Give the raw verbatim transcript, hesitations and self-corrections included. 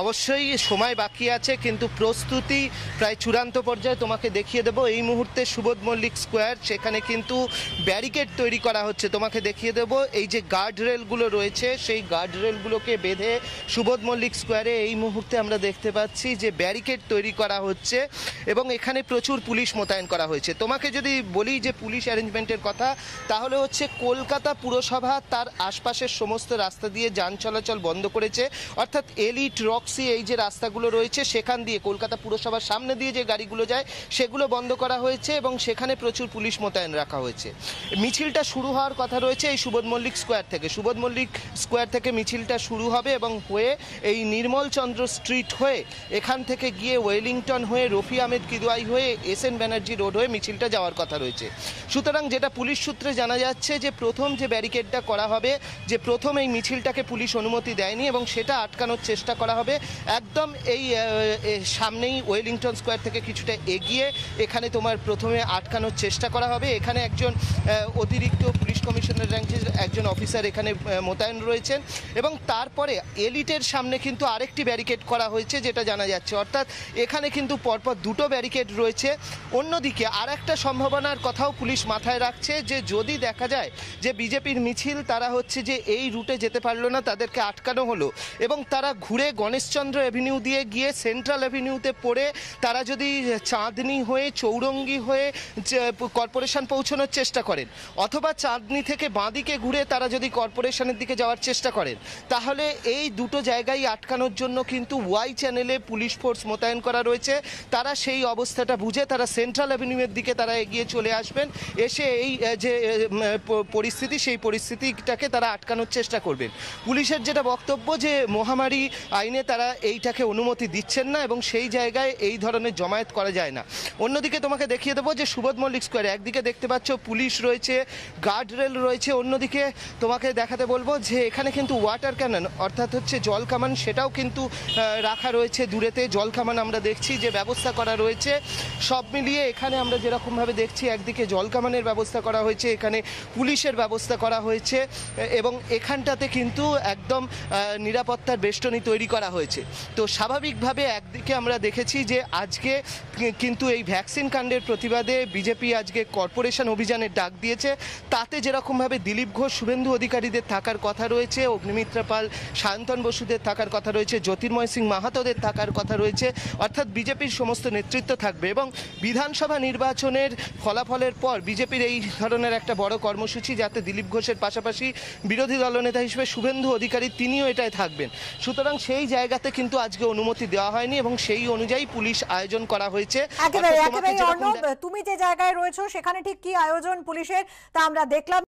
অবশ্যই সময় বাকি আছে কিন্তু প্রস্তুতি প্রায় চূড়ান্ত পর্যায়ে তোমাকে দেখিয়ে দেব। এই মুহূর্তে সুবোধ মল্লিক স্কোয়ার সেখানে কিন্তু ব্যারিকেড তৈরি করা হচ্ছে, তোমাকে দেখিয়ে দেব। এই যে গার্ড রেলগুলো রয়েছে সেই গার্ড রেলগুলোকে বেঁধে সুবোধ মল্লিক স্কোয়ারে এই মুহূর্তে আমরা দেখতে পাচ্ছি যে ব্যারিকেড তৈরি করা হচ্ছে এবং এখানে প্রচুর পুলিশ মোতায়েন করা হয়েছে। তোমাকে যদি বলি যে পুলিশ অ্যারেঞ্জমেন্টের কথা, তাহলে হচ্ছে কলকাতা পুরসভা তার আশপাশের সমস্ত রাস্তা দিয়ে যান চলাচল বন্ধ করেছে, অর্থাৎ এলিট রক্সি এই যে রাস্তাগুলো রয়েছে সেখান দিয়ে কলকাতা পুরসভার সামনে দিয়ে যে গাড়িগুলো যায় সেগুলো বন্ধ করা হয়েছে এবং সেখানে প্রচুর পুলিশ মোতায়েন রাখা হয়েছে। মিছিলটা শুরু হওয়ার কথা রয়েছে এই সুবোধ মল্লিক স্কোয়ার থেকে, সুবোধ মল্লিক স্কোয়ার থেকে মিছিলটা শুরু হবে এবং হয়ে এই নির্মল চন্দ্র স্ট্রিট হয়ে এখান থেকে গিয়ে ওয়েলিংটন হয়ে রফি আহমেদ কিদওয়াই হয়ে এস এন ব্যানার্জি রোড হয়ে মিছিলটা যাওয়ার কথা রয়েছে। সুতরাং যেটা পুলিশ সূত্রে জানা যাচ্ছে যে প্রথম যে ব্যারিকেডটা করা হবে, যে প্রথম এই মিছিলটাকে পুলিশ অনুমতি দেয়নি এবং সেটা আটকানোর চেষ্টা করা হবে একদম এই সামনেই ওয়েলিংটন স্কোয়ার থেকে কিছুটা এগিয়ে, এখানে তোমার প্রথমে আটকানোর চেষ্টা করা হবে। এখানে একজন অতিরিক্ত পুলিশ কমিশনার র্যাঙ্কের একজন অফিসার এখানে মোতায়েন রয়েছেন এবং তারপরে এলিটের সামনে কিন্তু আরেকটি ব্যারিকেড করা হয়েছে যেটা জানা যাচ্ছে, অর্থাৎ এখানে কিন্তু পরপর দুটো ব্যারিকেড রয়েছে। অন্যদিকে আর একটা সম্ভাবনার কথাও পুলিশ মাথায় রাখছে যে যদি দেখা যায় যে বিজেপির মিছিল তারা হচ্ছে যে এই রুটে যেতে পারলো না, তাদেরকে আটকানো হলো এবং তারা ঘুরে গণেশচন্দ্র অ্যাভিনিউ দিয়ে গিয়ে সেন্ট্রাল অ্যাভিনিউতে পড়ে তারা যদি চাঁদনি হয়ে চৌরঙ্গি হয়ে কর্পোরেশন পৌঁছানোর চেষ্টা করেন, অথবা চাঁদনি থেকে বাঁদিকে ঘুরে তারা যদি কর্পোরেশনের দিকে যাওয়ার চেষ্টা করেন, তাহলে এই দুটো জায়গায় আটকানোর জন্য কিন্তু ওয়াই চ্যানেলে পুলিশ ফোর্স মোতায়েন করা রয়েছে। তারা সেই অবস্থাটা বুঝে তারা সেন্ট্রাল অ্যাভিনিউয়ের দিকে তারা এগিয়ে চলে আসবেন, এসে এই যে পরিস্থিতি সেই পরিস্থিতিটাকে তারা আটকানোর চেষ্টা করবেন। পুলিশের যেটা বক্তব্য যে মহামারী আইনে তারা এইটাকে অনুমতি দিচ্ছেন না এবং সেই জায়গায় এই ধরনের জমায়েত করা যায় না। অন্যদিকে তোমাকে দেখিয়ে দেবো যে সুবোধ মল্লিক স্কোয়ারে একদিকে দেখতে পাচ্ছ পুলিশ রয়েছে, গার্ড রেল রয়েছে, অন্যদিকে তোমাকে দেখাতে বলবো যে এখানে কিন্তু ওয়াটার ক্যানন অর্থাৎ হচ্ছে জল কামান সেটাও কিন্তু রাখা রয়েছে, দূরেতে জল কামান আমরা দেখছি যে ব্যবস্থা করা রয়েছে। সব মিলিয়ে এখানে আমরা যেরকমভাবে দেখছি একদিকে জল কামানের ব্যবস্থা করা হয়েছে, এখানে পুলিশের ব্যবস্থা করা হয়েছে এবং এখানটাতে কিন্তু একদম নিরাপত্তার বেষ্টনী তৈরি করা হয়েছে। তো স্বাভাবিকভাবে একদিকে আমরা দেখেছি যে আজকে কিন্তু এই ভ্যাকসিন কাণ্ডের প্রতিবাদে বিজেপি আজকে কর্পোরেশন অভিযানের ডাক দিয়েছে, তাতে যেরকমভাবে দিলীপ ঘোষ শুভেন্দু অধিকারীদের থাকার কথা রয়েছে, অগ্নিমিত্রা পাল সায়ন্তন বসুদের থাকার কথা রয়েছে, জ্যোতির্ময় সিং মাহাতোদের থাকার কথা রয়েছে, অর্থাৎ বিজেপির সমস্ত নেতৃত্ব থাকবে এবং বিধানসভা নির্বাচনের ফলাফলের পর বিজেপির এই ধরনের একটা বড় কর্মসূচি যাতে দিলীপ ঘোষের পাশাপাশি বিরোধী দলনেতা হিসেবে শুভেন্দু অধিকারী তিনিও এটায় থাকবেন। সুতরাং সেই জায়গাতে কিন্তু আজকে অনুমতি দেওয়া হয়নি এবং সেই অনুযায়ী পুলিশ আয়োজন করা হয়েছে। তুমি যে জায়গায় রয়েছো সেখানে ঠিক কি আয়োজন পুলিশের তা আমরা দেখলাম।